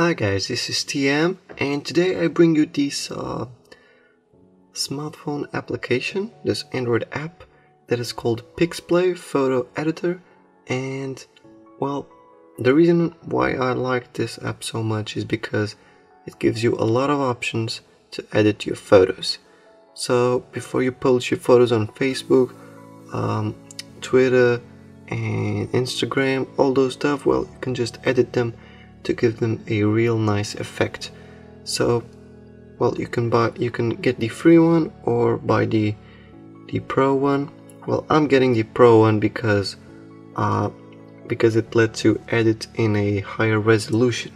Hi guys, this is TM, and today I bring you this smartphone application, this Android app that is called PicsPlay Photo Editor. And well, the reason why I like this app so much is because it gives you a lot of options to edit your photos. So before you post your photos on Facebook, Twitter and Instagram, all those stuff, well, you can just edit them to give them a real nice effect. So well, you can get the free one or buy the pro one. Well, I'm getting the pro one because it lets you edit in a higher resolution,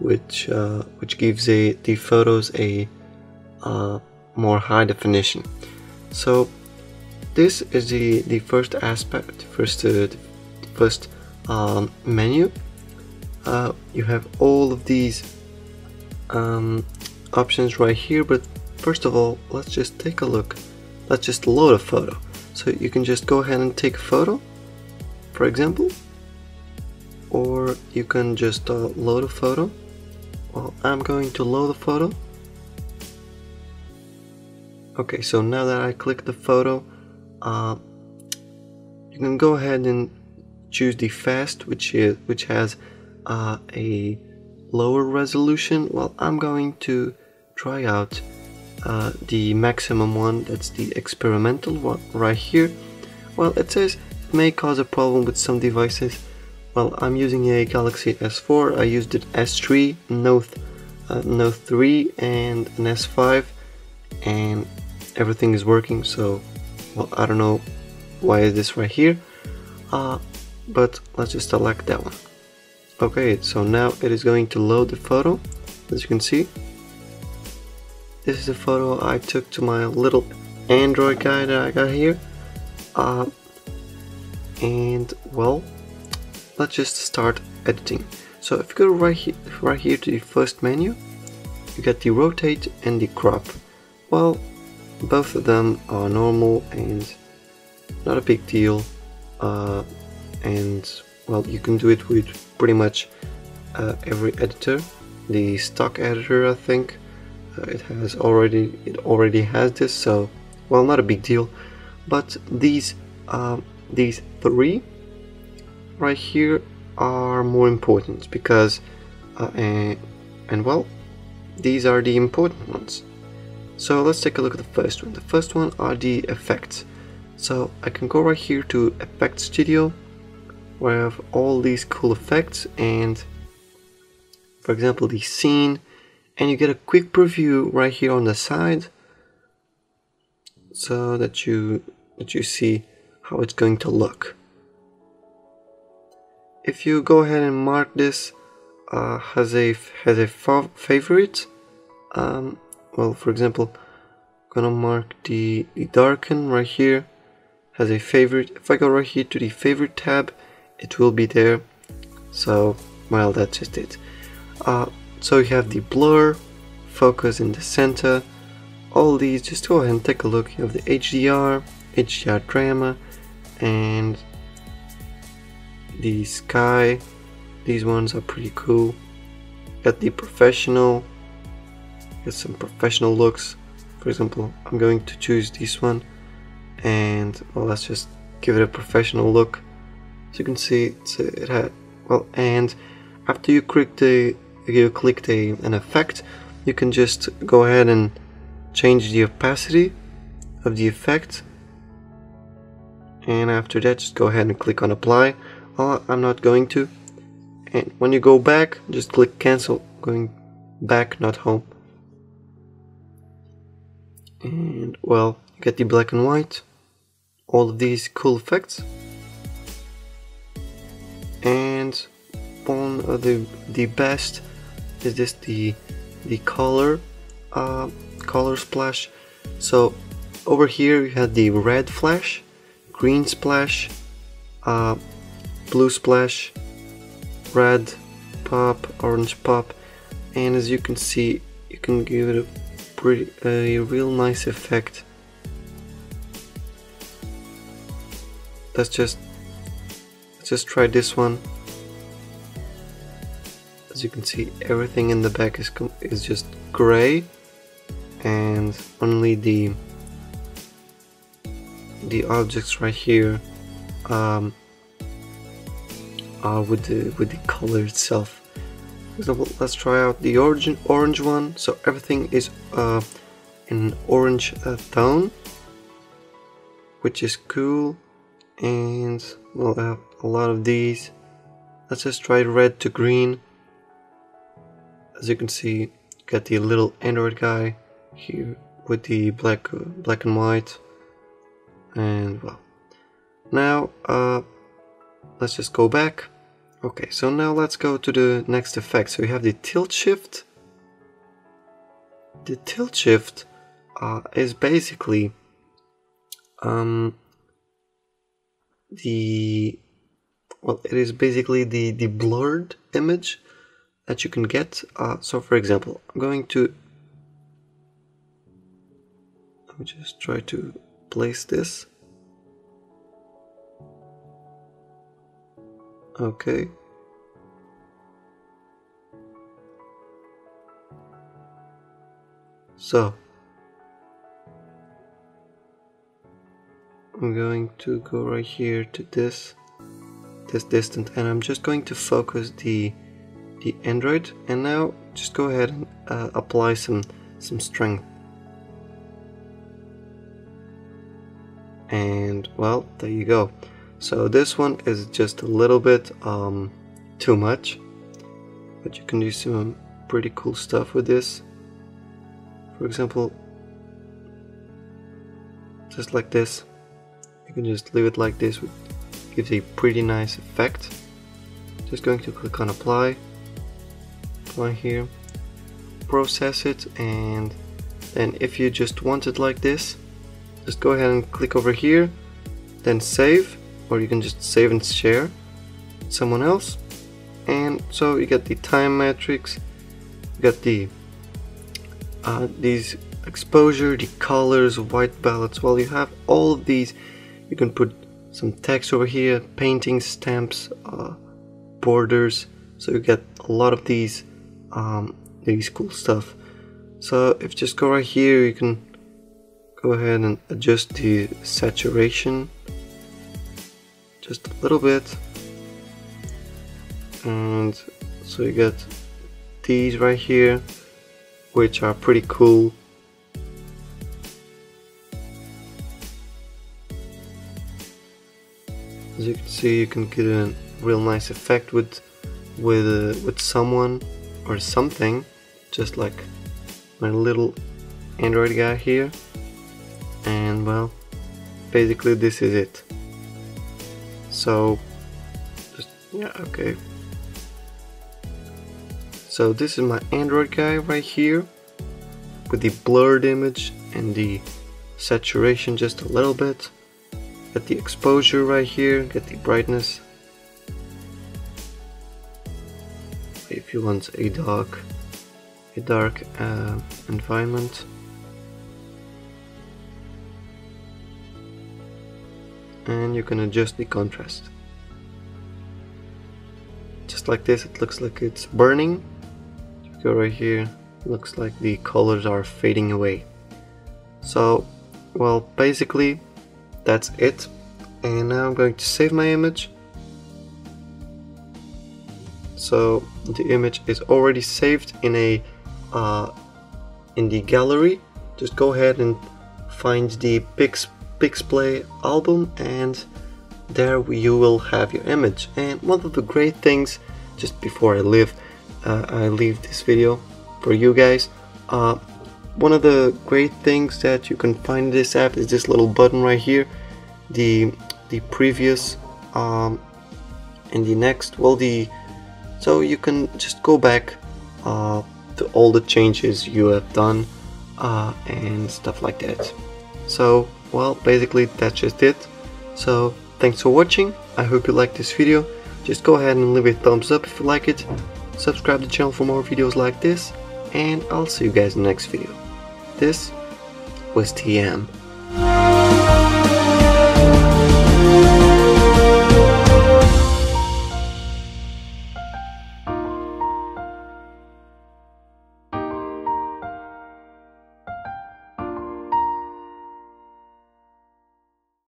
which gives the photos a more high definition. So this is the first aspect, first menu. You have all of these options right here, but first of all, let's just take a look. Let's just load a photo. So you can just go ahead and take a photo, for example, or you can just load a photo. Well, I'm going to load a photo. Okay, so now that I click the photo, you can go ahead and choose the fast, which has a lower resolution. Well, I'm going to try out the maximum one. That's the experimental one right here. Well, it says it may cause a problem with some devices. Well, I'm using a Galaxy S4. I used it S3, Note 3 and an S5, and everything is working. So well, I don't know why is this right here, but let's just select that one. Okay, so now it is going to load the photo. As you can see, this is a photo I took to my little Android guy that I got here. And well, let's just start editing. So if you go right here to the first menu, you got the rotate and the crop. Well, both of them are normal and not a big deal. And well, you can do it with pretty much every editor. The stock editor, I think, it already has this, so well, not a big deal. But these three right here are more important because and well, these are the important ones. So let's take a look at the first one. The first one are the effects. So I can go right here to Effect Studio, where I have all these cool effects, and for example the scene, and you get a quick preview right here on the side so that you see how it's going to look. If you go ahead and mark this has a favorite, well, for example, I'm gonna mark the darken right here has a favorite. If I go right here to the favorite tab, it will be there. So well, that's just it. So you have the blur, focus in the center, all these. Just go ahead and take a look. You have the HDR, HDR drama, and the sky. These ones are pretty cool. Got the professional, got some professional looks. For example, I'm going to choose this one, and well, let's just give it a professional look. As you can see, and after you clicked an effect, you can just go ahead and change the opacity of the effect, and after that just go ahead and click on apply. Well, I'm not going to. And when you go back, just click cancel, going back, not home. And well, you get the black and white, all of these cool effects. And one of the best is this, the color color splash. So over here you had the red flash, green splash, blue splash, red pop, orange pop, and as you can see, you can give it a real nice effect. Let's just try this one. As you can see, everything in the back is just gray, and only the objects right here are with the color itself. For example, let's try out the orange one. So everything is in orange tone, which is cool, and we'll have a lot of these. Let's just try red to green. As you can see, you got the little Android guy here with the black and white, and well, now let's just go back. Okay, so now let's go to the next effect. So we have the tilt shift. The tilt shift is basically the blurred image that you can get. So for example, I'm going to just try to place this. Okay. So I'm going to go right here to this distance, and I'm just going to focus the Android, and now just go ahead and apply some strength. And well, there you go. So this one is just a little bit too much, but you can do some pretty cool stuff with this. For example, just like this, you can just leave it like this, which gives a pretty nice effect. Just going to click on apply here, process it, and then if you just want it like this, just go ahead and click over here, then save, or you can just save and share with someone else. And so you get the time matrix, you got the these exposure, the colors, white balance. Well, you have all of these. You can put some text over here, paintings, stamps, borders. So you get a lot of these cool stuff. So if you just go right here, you can go ahead and adjust the saturation just a little bit, and so you get these right here, which are pretty cool. As you can see, you can get a real nice effect with someone or something, just like my little Android guy here. And well, basically this is it. So just, yeah, okay. So this is my Android guy right here with the blurred image and the saturation just a little bit. Get the exposure right here, get the brightness. If you want a dark environment. And you can adjust the contrast. Just like this, it looks like it's burning. Go right here, looks like the colors are fading away. So, well, basically that's it. And now I'm going to save my image. So the image is already saved in a in the gallery. Just go ahead and find the PicsPlay album, and there you will have your image. And one of the great things, just before I leave this video for you guys, one of the great things that you can find in this app is this little button right here, the previous and the next. Well, so you can just go back to all the changes you have done and stuff like that. So well, basically that's just it. So thanks for watching. I hope you liked this video. Just go ahead and leave a thumbs up if you like it. Subscribe to the channel for more videos like this, and I'll see you guys in the next video. This was TM.